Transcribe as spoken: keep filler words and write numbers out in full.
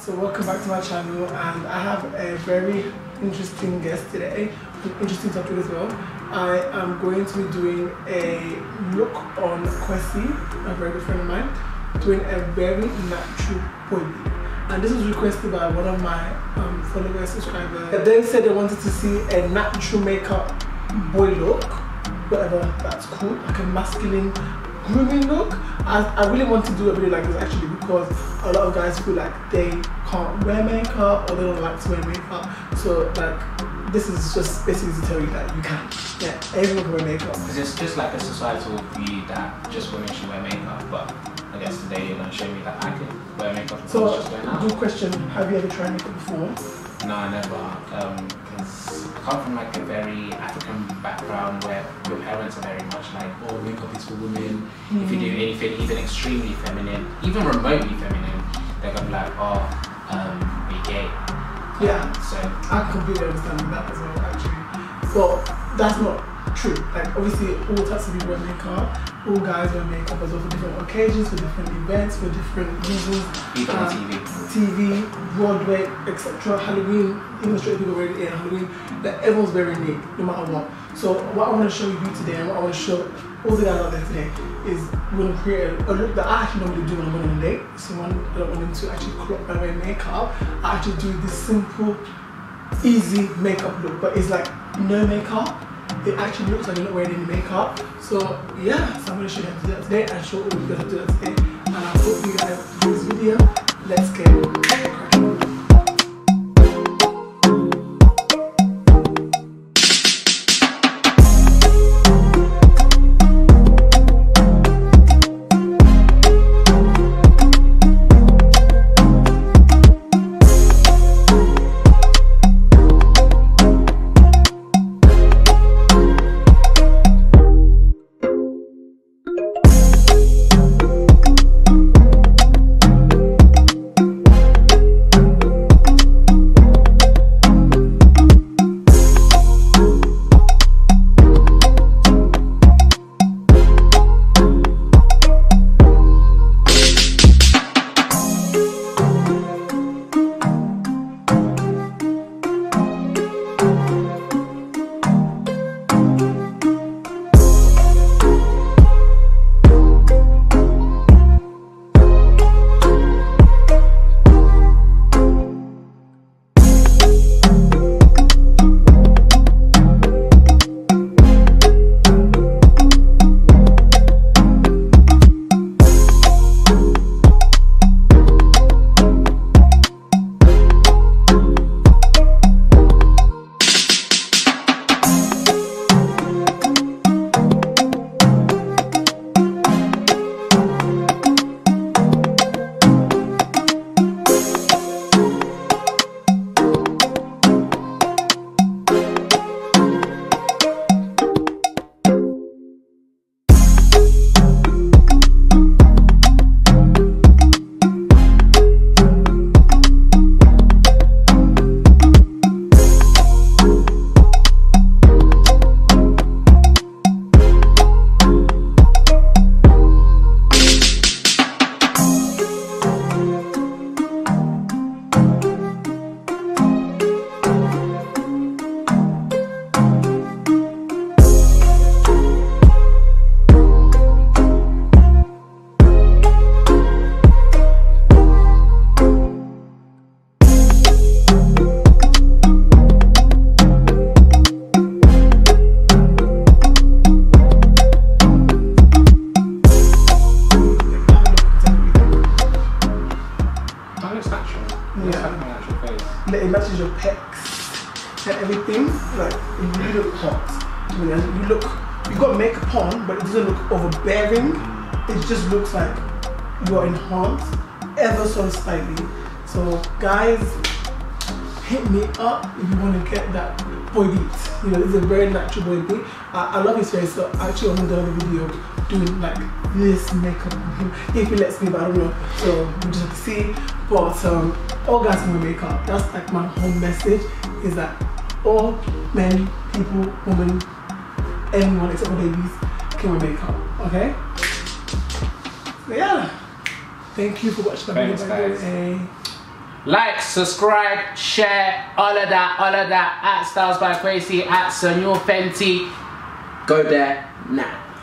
So welcome back to my channel, and I have a very interesting guest today, an interesting topic as well. I am going to be doing a look on Kwesi, a very good friend of mine, doing a very natural body, and this was requested by one of my um, followers, subscribers. They then said they wanted to see a natural makeup boy look, whatever that's called, like a masculine grooming look. I, I really want to do a video like this actually, because a lot of guys feel like they can't wear makeup or they don't like to wear makeup. So like, this is just basically to tell you that you can. Yeah, everyone can wear makeup. It's just like a societal view that just women should wear makeup, but I guess today you're gonna show me that I can wear makeup. So good question, have you ever tried makeup before? No, I never. Um, I come from like a very African background where your parents are very much like, oh, makeup is for women. Mm-hmm. If you do anything even extremely feminine, even remotely feminine, they're gonna be like, oh, um, be gay. Yeah. Um, so I completely understand that as well, actually. But that's not true. Like obviously, all types of people wear makeup. All guys wear makeup as well for different occasions, for different events, for different reasons. Even um, on T V. T V, Broadway, et cetera. Halloween, even straight people wearing it in Halloween. That everyone's wearing it, no matter what. So what I want to show you today, and what I want to show all the guys out there today, is we're gonna create a look that I actually normally do when I'm going on a date. Someone that I want them to actually crop my way makeup. I actually do this simple, easy makeup look, but it's like no makeup. It actually looks like you're not wearing any makeup. So yeah, so I'm gonna show you how to do that today, and show all of you how to do that today. And I hope you guys enjoy this video. Let's go. It matches your pecs and everything. Like you look hot. I mean, you look, you got makeup on, but it doesn't look overbearing. It just looks like you're enhanced, ever so slightly. So guys, hit me up if you want to get that boy beat. You know, it's a very natural boy beat. I, I love his face, so actually I'm gonna do another video doing like this makeup on him if he lets me, but I don't know. So we just have to see. But um, all guys can wear makeup. That's like my whole message, is that all men, people, women, anyone except for babies can wear makeup. Okay? So yeah. Thank you for watching the video. Thanks guys. Like, subscribe, share, all of that, all of that. At Styles by Kwesi, at Senor Fenty. Go there now.